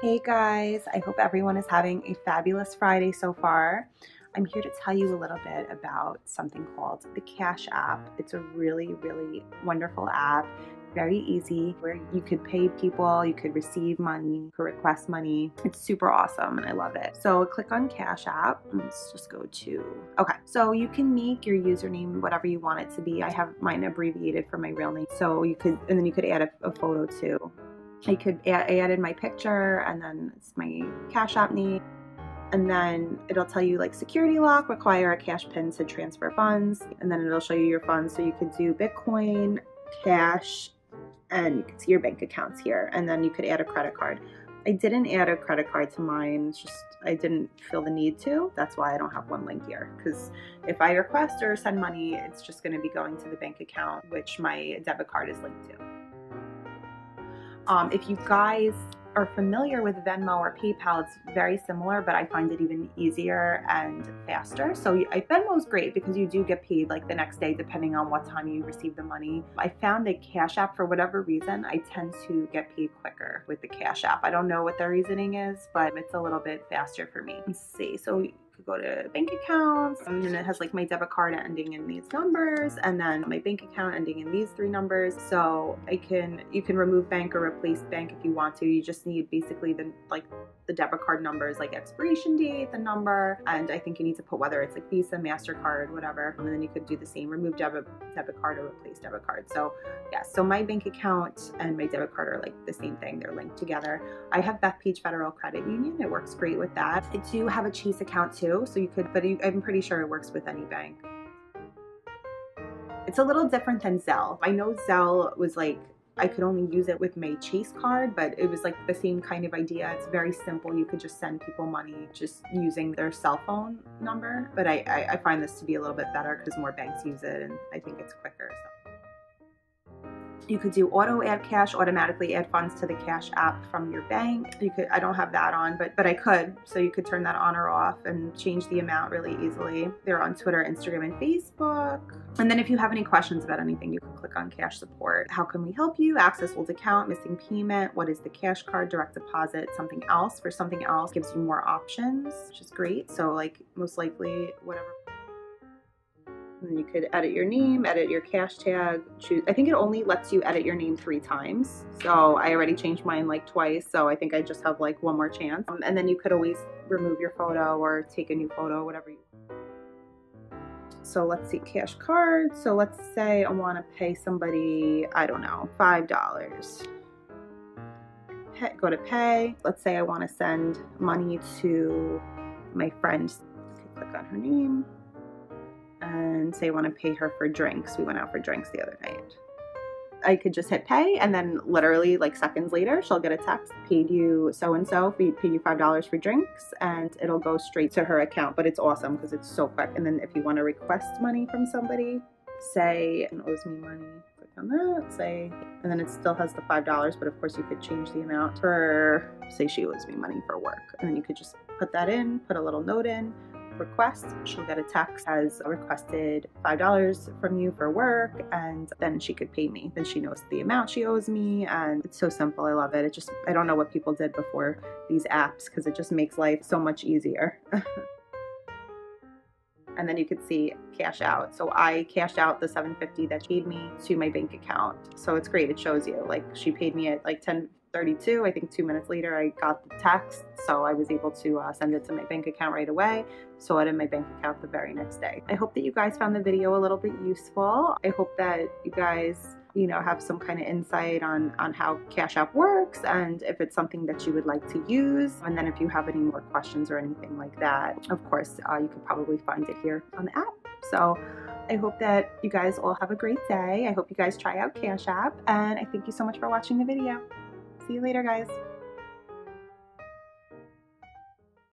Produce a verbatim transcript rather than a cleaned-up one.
Hey guys, I hope everyone is having a fabulous Friday so far. I'm here to tell you a little bit about something called the Cash App. It's a really, really wonderful app, very easy, where you could pay people, you could receive money, you could request money. It's super awesome and I love it. So click on Cash App. Let's just go to, okay. So you can make your username whatever you want it to be. I have mine abbreviated for my real name. So you could, and then you could add a, a photo too. I could add, I added my picture and then it's my Cash App name. And then it'll tell you like security lock, require a cash pin to transfer funds. And then it'll show you your funds. So you could do Bitcoin, cash, and you can see your bank accounts here. And then you could add a credit card. I didn't add a credit card to mine, just I didn't feel the need to. That's why I don't have one link here, because if I request or send money, it's just going to be going to the bank account, which my debit card is linked to. Um, if you guys are familiar with Venmo or PayPal, it's very similar, but I find it even easier and faster. So Venmo is great because you do get paid like the next day, depending on what time you receive the money. I found that Cash App, for whatever reason, I tend to get paid quicker with the Cash App. I don't know what their reasoning is, but it's a little bit faster for me. Let's see. So you could go to bank accounts, and then it has like my debit card ending in these numbers, and then my bank account ending in these three numbers. So I can, you can remove bank or replace bank if you want to. You just need basically the like the debit card numbers, like expiration date, the number, and I think you need to put whether it's like Visa, MasterCard, whatever. And then you could do the same, remove debit debit card or replace debit card. So yeah, so my bank account and my debit card are like the same thing, they're linked together. I have Bethpage Federal Credit Union, it works great with that. I do have a Chase account too, so you could, but you, I'm pretty sure it works with any bank. It's a little different than Zelle. I know Zelle was like, I could only use it with my Chase card, but it was like the same kind of idea. It's very simple. You could just send people money just using their cell phone number. But I, I, I find this to be a little bit better because more banks use it and I think it's quicker. So. You could do auto add cash, automatically add funds to the Cash App from your bank. You could, I don't have that on, but, but I could. So you could turn that on or off and change the amount really easily. They're on Twitter, Instagram, and Facebook. And then if you have any questions about anything, you can click on Cash Support. How can we help you? Access old account, missing payment, what is the cash card, direct deposit, something else. For something else, gives you more options, which is great. So like most likely, whatever. And then you could edit your name, edit your cash tag, choose. I think it only lets you edit your name three times. So I already changed mine like twice. So I think I just have like one more chance. Um, and then you could always remove your photo or take a new photo, whatever you want. So let's see, cash card. So let's say I want to pay somebody, I don't know, five dollars. Pay, go to pay. Let's say I want to send money to my friend. Click on her name and say I want to pay her for drinks. We went out for drinks the other night. I could just hit pay and then literally like seconds later, she'll get a text, paid you so-and-so, paid you five dollars for drinks, and it'll go straight to her account. But it's awesome because it's so quick. And then if you want to request money from somebody, say, and owes me money, click on that, say, and then it still has the five dollars, but of course you could change the amount for, say she owes me money for work. And then you could just put that in, put a little note in, request, she'll get a text as requested five dollars from you for work, and then she could pay me. Then she knows the amount she owes me, and it's so simple. I love it. It just, I don't know what people did before these apps because it just makes life so much easier. And then you could see cash out. So I cashed out the seven fifty that she paid me to my bank account. So it's great. It shows you like she paid me at like ten thirty-two. I think two minutes later I got the text. So I was able to uh, send it to my bank account right away. So it in my bank account the very next day. I hope that you guys found the video a little bit useful. I hope that you guys, you know, have some kind of insight on, on how Cash App works and if it's something that you would like to use. And then if you have any more questions or anything like that, of course, uh, you could probably find it here on the app. So I hope that you guys all have a great day. I hope you guys try out Cash App, and I thank you so much for watching the video. See you later, guys.